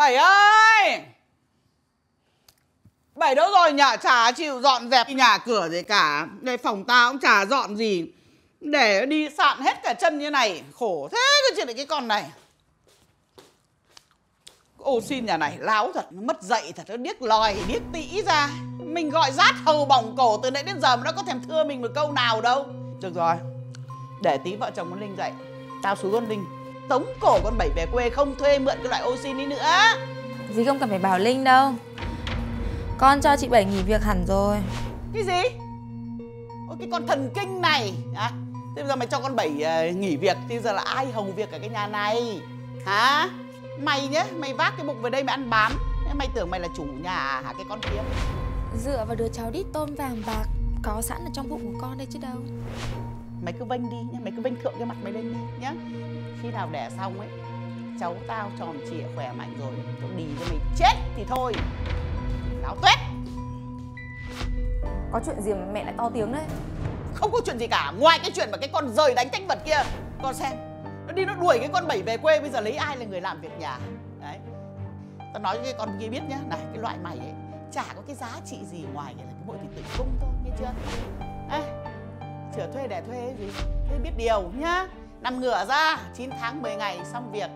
Bảy ơi, Bảy đâu rồi nhỉ? Chả chịu dọn dẹp nhà cửa gì cả. Đây phòng tao cũng chả dọn gì, để đi sạn hết cả chân như này. Khổ thế cái chuyện này, cái con này. Ô xin nhà này láo thật, nó mất dạy thật, nó điếc lòi, điếc tĩ ra. Mình gọi rát hầu bỏng cổ từ nãy đến giờ mà nó có thèm thưa mình một câu nào đâu. Được rồi, để tí vợ chồng con Linh dậy, tao xuống con Linh tống cổ con Bảy về quê không thuê mượn cái loại ô xin đi nữa. Dì không cần phải bảo Linh đâu, con cho chị Bảy nghỉ việc hẳn rồi. Cái gì? Ôi cái con thần kinh này à? Thế bây giờ mày cho con Bảy nghỉ việc thì giờ là ai hầu việc ở cái nhà này hả? Mày nhé, mày vác cái bụng về đây mày ăn bám. Mày tưởng mày là chủ nhà hả cái con kia? Dựa vào đứa cháu đít tôn vàng bạc có sẵn ở trong bụng của con đây chứ đâu. Mày cứ vênh đi nhá, mày cứ vênh thượng cái mặt mày lên đi nhá. Khi nào đẻ xong ấy, cháu tao tròn trịa khỏe mạnh rồi, cháu đi cho mày chết thì thôi. Láo tuyết. Có chuyện gì mà mẹ lại to tiếng đấy? Không có chuyện gì cả, ngoài cái chuyện mà cái con rời đánh tranh vật kia. Con xem, nó đi nó đuổi cái con Bảy về quê, bây giờ lấy ai là người làm việc nhà. Đấy, tao nói cho cái con kia biết nhá. Này, cái loại mày ấy chả có cái giá trị gì ngoài cái là cái mỗi cái tử cung thôi, nghe chưa? Ê, chửa thuê đẻ thuê gì, thế biết điều nhá. Nằm ngửa ra, 9 tháng 10 ngày xong việc.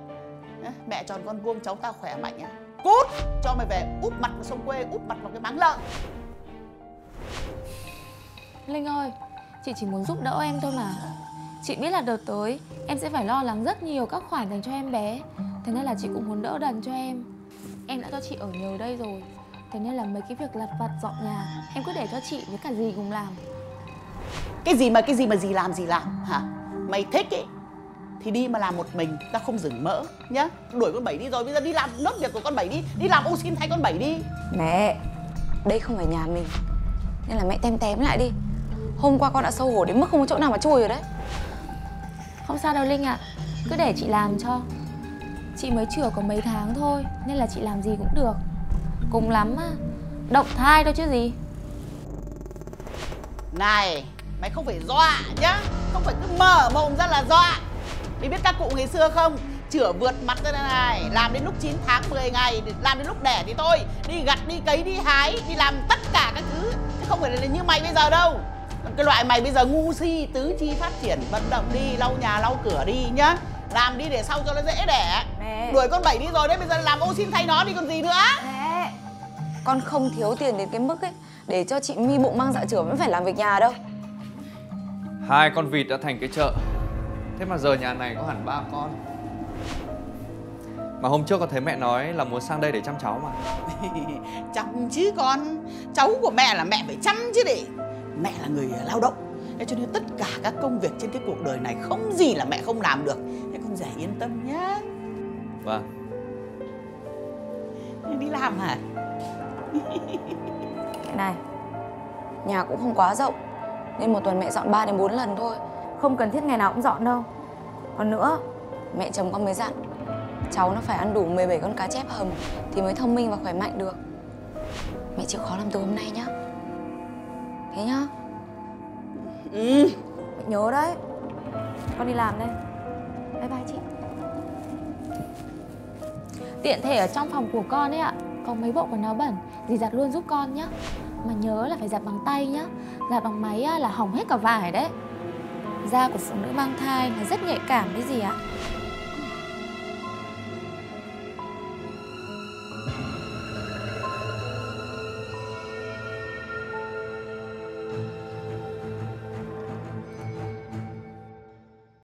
Mẹ tròn con vuông, cháu tao khỏe mạnh nhá. Cút, cho mày về úp mặt vào sông quê, úp mặt vào cái máng lợn. Linh ơi, chị chỉ muốn giúp đỡ em thôi mà. Chị biết là đợt tới em sẽ phải lo lắng rất nhiều các khoản dành cho em bé, thế nên là chị cũng muốn đỡ đần cho em. Em đã cho chị ở nhờ đây rồi, thế nên là mấy cái việc lặt vặt dọn nhà em cứ để cho chị với cả dì cùng làm. Cái gì mà dì làm hả? Mày thích ấy thì đi mà làm một mình, ta không dừng mỡ nhá. Đuổi con Bảy đi rồi, bây giờ đi làm nốt việc của con Bảy đi, đi làm ô xin thay con Bảy đi. Mẹ, đây không phải nhà mình nên là mẹ tém tém lại đi. Hôm qua con đã xấu hổ đến mức không có chỗ nào mà chui rồi đấy. Không sao đâu Linh ạ, cứ để chị làm cho. Chị mới chữa có mấy tháng thôi nên là chị làm gì cũng được. Cùng lắm á, động thai đâu chứ gì. Này, mày không phải dọa nhá, không phải cứ mở mồm ra là dọa. Mày biết các cụ ngày xưa không? Chữa vượt mặt ra này, làm đến lúc 9 tháng 10 ngày, làm đến lúc đẻ thì thôi. Đi gặt, đi cấy, đi hái, đi làm tất cả các thứ, chứ không phải là như mày bây giờ đâu. Cái loại mày bây giờ ngu si, tứ chi phát triển, vận động đi, lau nhà, lau cửa đi nhá. Làm đi để sau cho nó dễ đẻ. Mẹ, đuổi con Bảy đi rồi đấy, bây giờ làm ô xin thay nó đi còn gì nữa. Mẹ, con không thiếu tiền đến cái mức ấy để cho chị My bụng mang dạ chửa vẫn phải làm việc nhà đâu. Hai con vịt đã thành cái chợ, thế mà giờ nhà này có hẳn 3 con. Mà hôm trước con thấy mẹ nói là muốn sang đây để chăm cháu mà. Chăm chứ con, cháu của mẹ là mẹ phải chăm chứ để. Mẹ là người lao động, thế cho nên tất cả các công việc trên cái cuộc đời này không gì là mẹ không làm được. Thế con rể yên tâm nhá. Vâng. Đi làm hả? Cái này, nhà cũng không quá rộng nên một tuần mẹ dọn 3 đến 4 lần thôi, không cần thiết ngày nào cũng dọn đâu. Còn nữa, mẹ chồng con mới dặn, cháu nó phải ăn đủ 17 con cá chép hầm thì mới thông minh và khỏe mạnh được. Mẹ chịu khó làm từ hôm nay nhá. Thế nhá. Ừ, mẹ nhớ đấy. Con đi làm đây. Bye bye chị. Tiện thể ở trong phòng của con ấy ạ, có mấy bộ quần áo bẩn, dì giặt luôn giúp con nhá. Mà nhớ là phải giặt bằng tay nhá, giặt bằng máy là hỏng hết cả vải đấy. Da của phụ nữ mang thai là rất nhạy cảm đấy dì ạ.